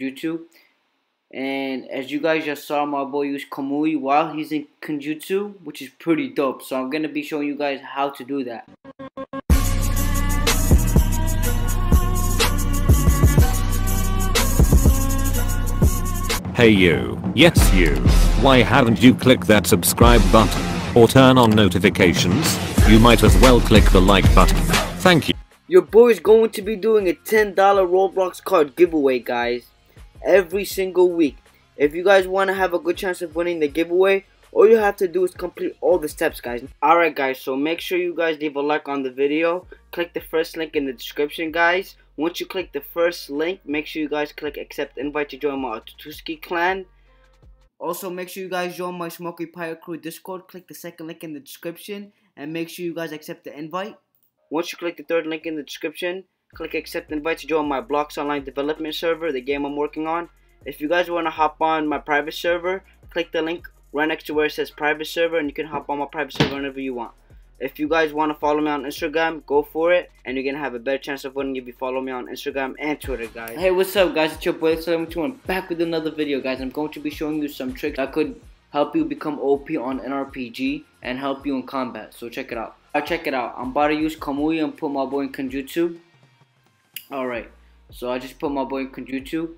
Genjutsu. And as you guys just saw, my boy used Kamui while he's in Kenjutsu, which is pretty dope. So I'm going to be showing you guys how to do that. Hey you, yes you, why haven't you clicked that subscribe button, or turn on notifications? You might as well click the like button, thank you. Your boy is going to be doing a $10 Roblox card giveaway, guys, every single week. If you guys want to have a good chance of winning the giveaway, all you have to do is complete all the steps, guys. Alright guys, so make sure you guys leave a like on the video, click the first link in the description, guys. Once you click the first link, make sure you guys click accept invite to join my Otsutsuki clan. Also, make sure you guys join my Smoky Pirate Crew Discord. Click the second link in the description and make sure you guys accept the invite. Once you click the third link in the description, click accept invite to join my Blocks Online development server, the game I'm working on. If you guys want to hop on my private server, click the link right next to where it says private server and you can hop on my private server whenever you want. If you guys want to follow me on Instagram, go for it. And you're going to have a better chance of winning if you follow me on Instagram and Twitter, guys. Hey, what's up, guys? It's your boy, TheSalehm121, back with another video, guys. I'm going to be showing you some tricks that could help you become OP on NRPG and help you in combat. So check it out. Alright, check it out. I'm about to use Kamui and put my boy in Kenjutsu. Alright, so I just put my boy in Kenjutsu.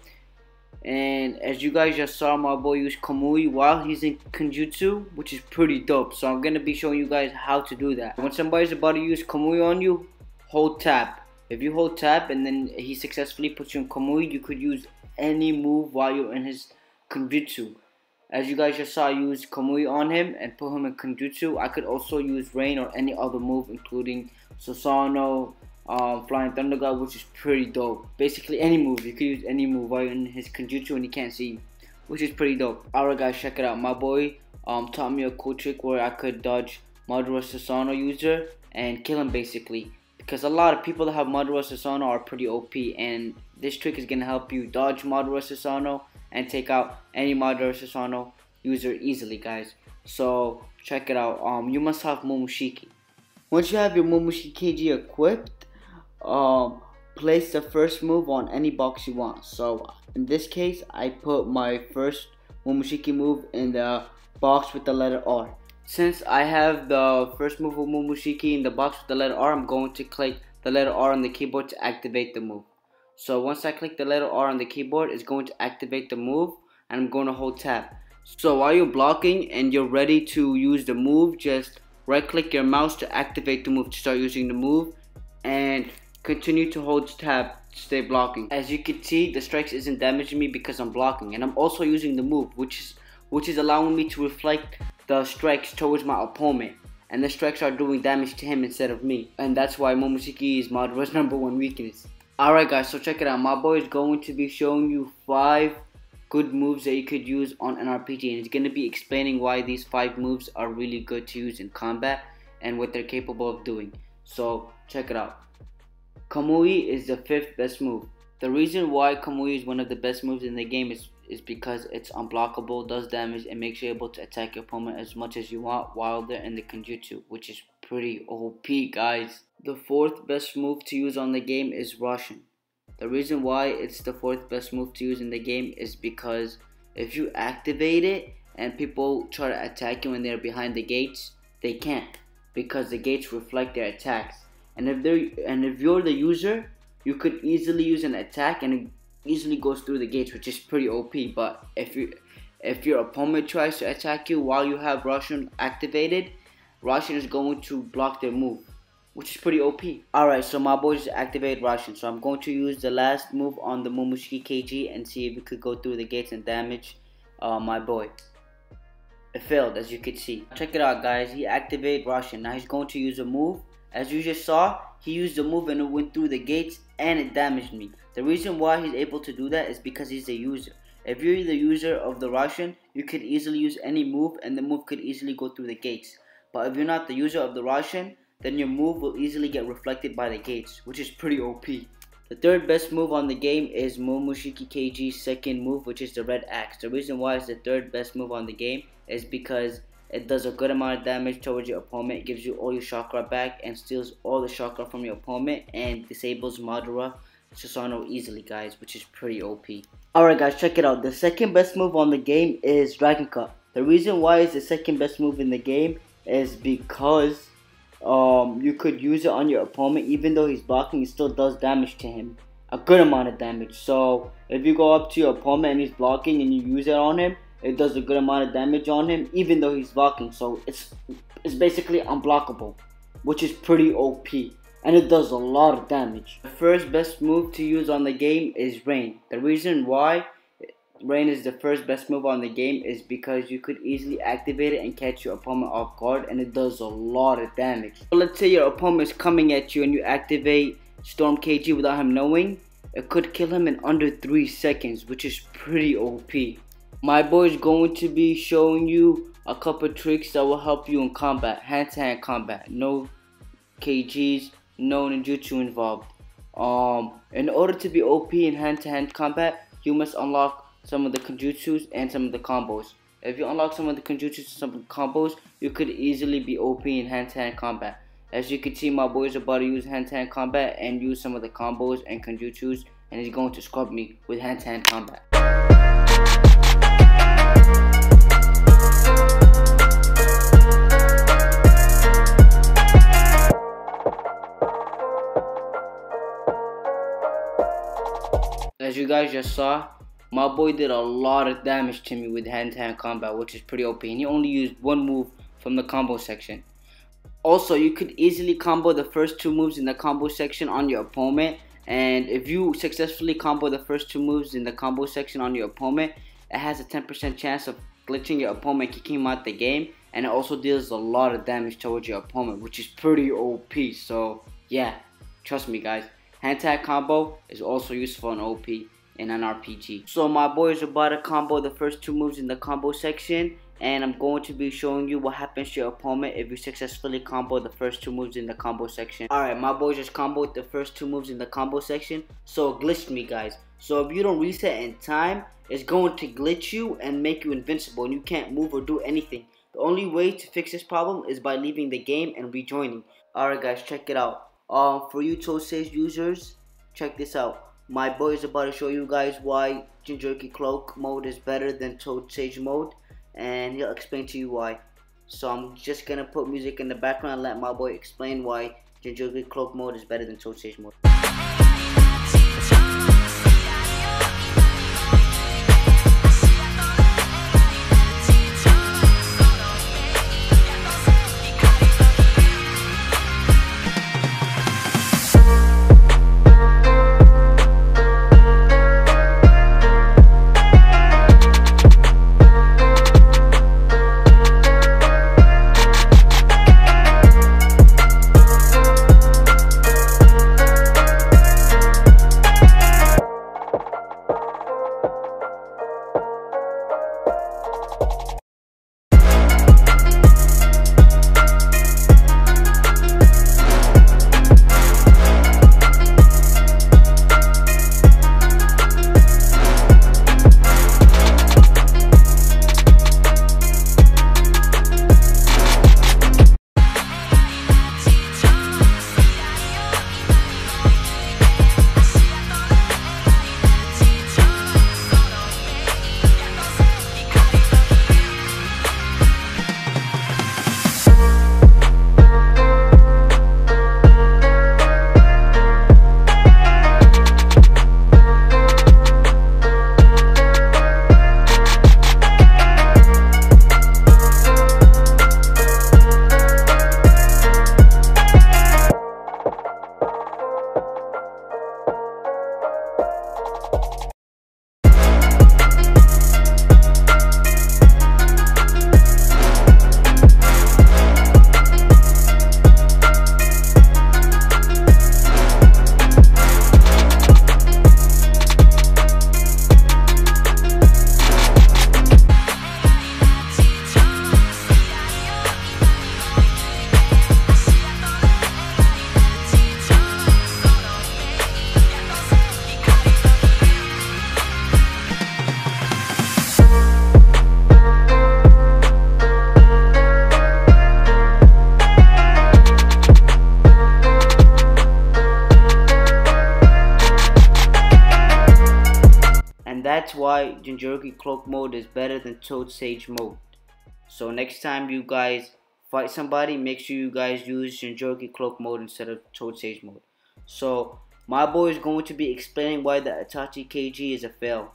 And as you guys just saw, my boy used Kamui while he's in Kenjutsu, which is pretty dope. So I'm going to be showing you guys how to do that. When somebody's about to use Kamui on you, hold tap. If you hold tap and then he successfully puts you in Kamui, you could use any move while you're in his Kenjutsu. As you guys just saw, I used Kamui on him and put him in Kenjutsu. I could also use Rain or any other move, including Susanoo, Flying Thunder God, which is pretty dope. Basically any move, you can use any move while you're in his Kenjutsu and he can't see you, which is pretty dope. Alright guys, check it out. My boy taught me a cool trick where I could dodge Madara Susanoo user and kill him basically, because a lot of people that have Madara Susanoo are pretty OP, and this trick is going to help you dodge Madara Susanoo and take out any Madara Susanoo user easily, guys. So check it out. You must have Momoshiki. Once you have your Momoshiki equipped, place the first move on any box you want. So in this case, I put my first Momoshiki move in the box with the letter R. Since I have the first move of Momoshiki in the box with the letter R, I'm going to click the letter R on the keyboard to activate the move. So once I click the letter R on the keyboard, it's going to activate the move and I'm going to hold tab. So while you're blocking and you're ready to use the move, just right click your mouse to activate the move to start using the move, and continue to hold tab to stay blocking. As you can see, the strikes isn't damaging me because I'm blocking, and I'm also using the move, which is allowing me to reflect the strikes towards my opponent, and the strikes are doing damage to him instead of me, and that's why Momoshiki is Madara's #1 weakness. Alright guys, so check it out. My boy is going to be showing you 5 good moves that you could use on NRPG, and he's going to be explaining why these 5 moves are really good to use in combat and what they're capable of doing. So check it out. Kamui is the 5th best move. The reason why Kamui is one of the best moves in the game is because it's unblockable, does damage, and makes you able to attack your opponent as much as you want while they're in the Kenjutsu, which is pretty OP, guys. The 4th best move to use on the game is Roshan. The reason why it's the 4th best move to use in the game is because if you activate it and people try to attack you when they're behind the gates, they can't, because the gates reflect their attacks. And if you're the user, you could easily use an attack and it easily goes through the gates, which is pretty OP. But if your opponent tries to attack you while you have Roshan activated, Roshan is going to block their move, which is pretty OP. Alright, so my boy just activated Roshan. So I'm going to use the last move on the Momoshiki KG and see if it could go through the gates and damage my boy. It failed, as you could see. Check it out, guys. He activated Roshan. Now he's going to use a move. As you just saw, he used a move and it went through the gates and it damaged me. The reason why he's able to do that is because he's a user. If you're the user of the Roshan, you could easily use any move and the move could easily go through the gates. But if you're not the user of the Roshan, then your move will easily get reflected by the gates, which is pretty OP. The 3rd best move on the game is Momoshiki KG's 2nd move, which is the Red Axe. The reason why it's the 3rd best move on the game is because it does a good amount of damage towards your opponent, gives you all your chakra back, and steals all the chakra from your opponent, and disables Madara Susanoo easily, guys, which is pretty OP. Alright guys, check it out. The second best move on the game is Dragon Cut. The reason why it's the second best move in the game is because you could use it on your opponent. Even though he's blocking, it still does damage to him. A good amount of damage. So if you go up to your opponent and he's blocking and you use it on him, it does a good amount of damage on him even though he's blocking. So it's basically unblockable, which is pretty OP, and it does a lot of damage. The first best move to use on the game is Rain. The reason why Rain is the first best move on the game is because you could easily activate it and catch your opponent off guard, and it does a lot of damage. So let's say your opponent is coming at you and you activate Storm KG without him knowing. It could kill him in under 3 seconds, which is pretty OP. My boy is going to be showing you a couple tricks that will help you in combat, hand-to-hand combat. No KGs, no ninjutsu involved. In order to be OP in hand-to-hand combat, you must unlock some of the Kenjutsus and some of the combos. If you unlock some of the Kenjutsus and some of the combos, you could easily be OP in hand-to-hand combat. As you can see, my boy is about to use hand-to-hand combat and use some of the combos and Kenjutsus, and he's going to scrub me with hand-to-hand combat. As you guys just saw, my boy did a lot of damage to me with hand-to-hand combat, which is pretty OP, and he only used one move from the combo section. Also, you could easily combo the first two moves in the combo section on your opponent, and if you successfully combo the first two moves in the combo section on your opponent, it has a 10% chance of glitching your opponent, kicking him out the game, and it also deals a lot of damage towards your opponent, which is pretty OP. So yeah, trust me guys, hand-to-hand combo is also useful in OP in an RPG. So my boy is about to combo the first two moves in the combo section, and I'm going to be showing you what happens to your opponent if you successfully combo the first two moves in the combo section. Alright, my boy just comboed the first two moves in the combo section, so it glitched me guys. So if you don't reset in time, it's going to glitch you and make you invincible, and you can't move or do anything. The only way to fix this problem is by leaving the game and rejoining. Alright guys, check it out. For you Toad Sage users, check this out. My boy is about to show you guys why Jinchuriki Cloak mode is better than Toad Sage mode, and he'll explain to you why. So I'm just gonna put music in the background and let my boy explain why Jinchuriki Cloak mode is better than Toad Sage mode. That's why Jinchuriki cloak mode is better than Toad Sage mode. So next time you guys fight somebody, make sure you guys use Jinchuriki cloak mode instead of Toad Sage mode. So my boy is going to be explaining why the Itachi KG is a fail.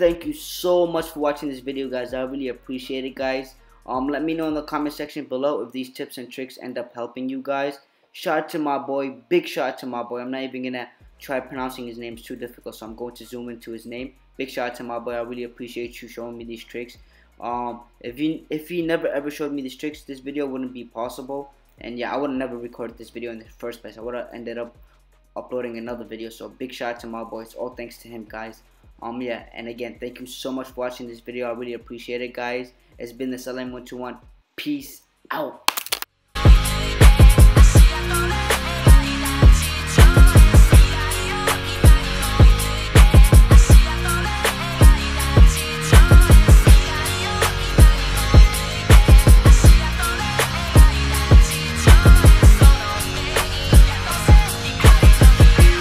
Thank you so much for watching this video, guys. I really appreciate it, guys. Let me know in the comment section below if these tips and tricks end up helping you guys. Shout out to my boy. Big shout out to my boy. I'm not even gonna try pronouncing his name. It's too difficult, so I'm going to zoom into his name. Big shout out to my boy. I really appreciate you showing me these tricks. If you never ever showed me these tricks, this video wouldn't be possible. And yeah, I would have never recorded this video in the first place. I would have ended up uploading another video. So big shout out to my boy. It's all thanks to him, guys. Yeah, and again, thank you so much for watching this video. I really appreciate it, guys. It's been TheSalehm121. Peace out.